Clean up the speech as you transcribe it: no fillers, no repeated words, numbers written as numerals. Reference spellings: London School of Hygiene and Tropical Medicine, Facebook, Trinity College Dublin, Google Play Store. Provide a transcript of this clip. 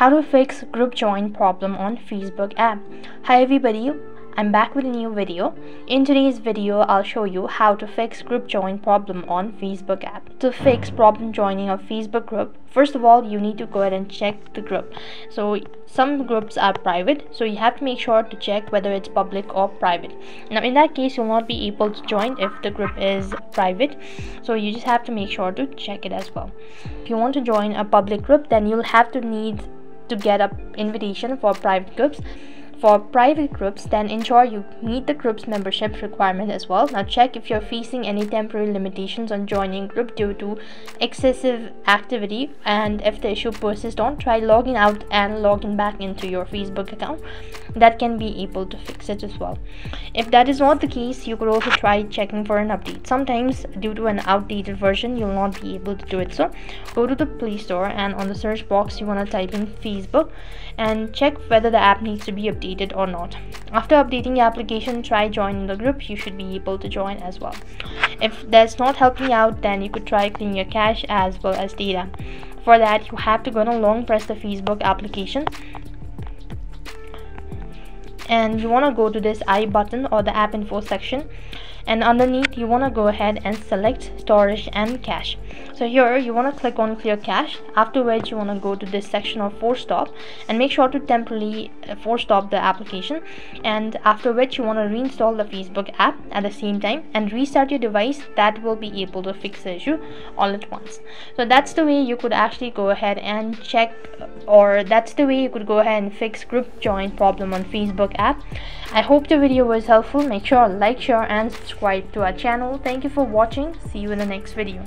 How to fix group join problem on Facebook app. Hi everybody, I'm back with a new video. In today's video, I'll show you how to fix group join problem on Facebook app. To fix problem joining of Facebook group, first of all, you need to go ahead and check the group. So some groups are private, so you have to make sure to check whether it's public or private. Now in that case, you'll not be able to join if the group is private. So you just have to make sure to check it as well. If you want to join a public group, then you'll have to need to get an invitation for private groups. For private groups, then ensure you meet the group's membership requirement as well. Now check if you're facing any temporary limitations on joining group due to excessive activity, and if the issue persists, don't try logging out and logging back into your Facebook account. That can be able to fix it as well. If that is not the case, you could also try checking for an update. Sometimes due to an outdated version, you'll not be able to do it. So go to the Play Store, and on the search box you want to type in Facebook and check whether the app needs to be updated or not. After updating your application, try joining the group. You should be able to join as well. If that's not helping out, then you could try cleaning your cache as well as data. For that, you have to go and long press the Facebook application, and you want to go to this I button or the app info section, and underneath you want to go ahead and select storage and cache. So here you want to click on clear cache, after which you want to go to this section of force stop and make sure to temporarily force stop the application, and after which you want to reinstall the Facebook app at the same time and restart your device. That will be able to fix the issue all at once. So that's the way you could actually go ahead and check, or that's the way you could go ahead and fix group join problem on Facebook app. I hope the video was helpful. Make sure to like, share and subscribe to our channel. Thank you for watching. See you in the next video.